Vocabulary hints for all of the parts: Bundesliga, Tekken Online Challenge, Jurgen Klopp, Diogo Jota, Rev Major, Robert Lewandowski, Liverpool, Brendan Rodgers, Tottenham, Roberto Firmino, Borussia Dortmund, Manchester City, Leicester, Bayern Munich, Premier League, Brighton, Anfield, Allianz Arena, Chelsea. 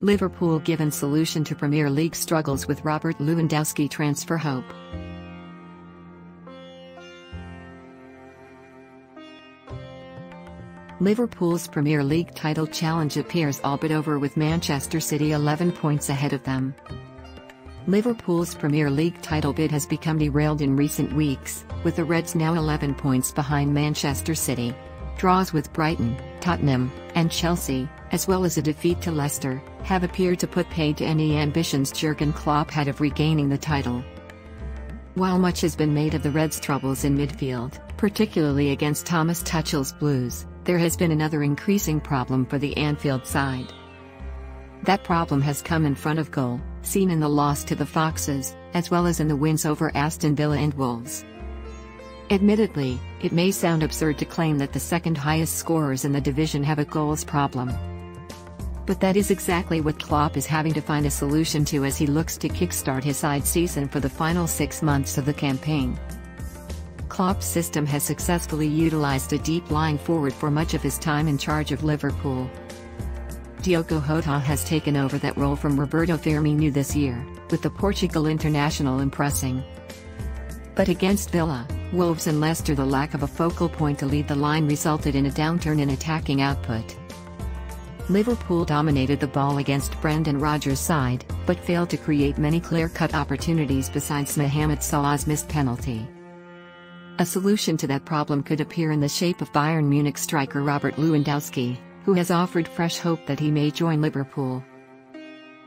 Liverpool given solution to Premier League struggles with Robert Lewandowski transfer hope. Liverpool's Premier League title challenge appears all but over, with Manchester City 11 points ahead of them. Liverpool's Premier League title bid has become derailed in recent weeks, with the Reds now 11 points behind Manchester City. Draws with Brighton, Tottenham, and Chelsea, as well as a defeat to Leicester, have appeared to put paid to any ambitions Jurgen Klopp had of regaining the title. While much has been made of the Reds' troubles in midfield, particularly against Thomas Tuchel's Blues, there has been another increasing problem for the Anfield side. That problem has come in front of goal, seen in the loss to the Foxes, as well as in the wins over Aston Villa and Wolves. Admittedly, it may sound absurd to claim that the second highest scorers in the division have a goals problem. But that is exactly what Klopp is having to find a solution to as he looks to kickstart his side season for the final 6 months of the campaign. Klopp's system has successfully utilized a deep lying forward for much of his time in charge of Liverpool. Diogo Jota has taken over that role from Roberto Firmino this year, with the Portugal international impressing. But against Villa, Wolves and Leicester, the lack of a focal point to lead the line resulted in a downturn in attacking output. Liverpool dominated the ball against Brendan Rodgers' side, but failed to create many clear-cut opportunities besides Mohamed Salah's missed penalty. A solution to that problem could appear in the shape of Bayern Munich striker Robert Lewandowski, who has offered fresh hope that he may join Liverpool.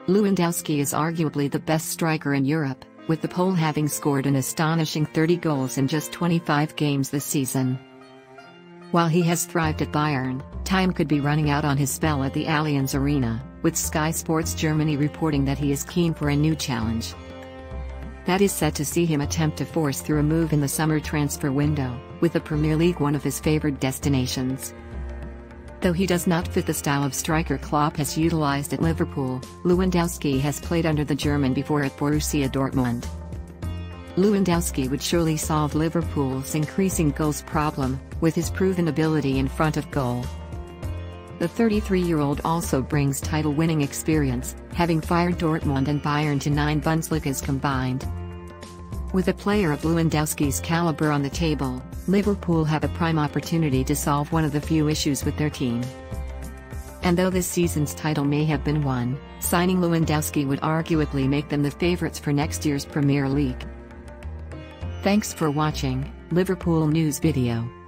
Lewandowski is arguably the best striker in Europe, with the Pole having scored an astonishing 30 goals in just 25 games this season. While he has thrived at Bayern, time could be running out on his spell at the Allianz Arena, with Sky Sports Germany reporting that he is keen for a new challenge. That is set to see him attempt to force through a move in the summer transfer window, with the Premier League one of his favored destinations. Though he does not fit the style of striker Klopp has utilized at Liverpool, Lewandowski has played under the German before at Borussia Dortmund. Lewandowski would surely solve Liverpool's increasing goals problem, with his proven ability in front of goal. The 33-year-old also brings title-winning experience, having fired Dortmund and Bayern to 9 Bundesligas combined. With a player of Lewandowski's caliber on the table, Liverpool have a prime opportunity to solve one of the few issues with their team. And though this season's title may have been won, signing Lewandowski would arguably make them the favorites for next year's Premier League. Thanks for watching, Liverpool News Video.